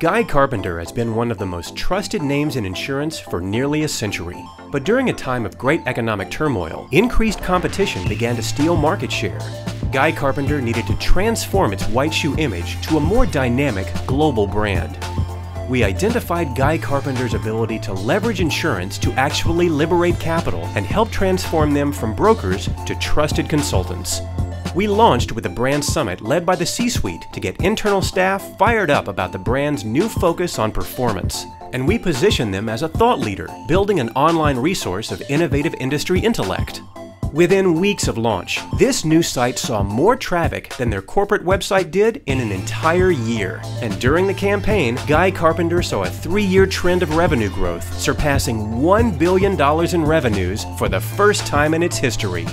Guy Carpenter has been one of the most trusted names in insurance for nearly a century. But during a time of great economic turmoil, increased competition began to steal market share. Guy Carpenter needed to transform its white shoe image to a more dynamic global brand. We identified Guy Carpenter's ability to leverage insurance to actually liberate capital and help transform them from brokers to trusted consultants. We launched with a brand summit led by the C-suite to get internal staff fired up about the brand's new focus on performance. And we positioned them as a thought leader, building an online resource of innovative industry intellect. Within weeks of launch, this new site saw more traffic than their corporate website did in an entire year. And during the campaign, Guy Carpenter saw a 3-year trend of revenue growth, surpassing $1 billion in revenues for the first time in its history.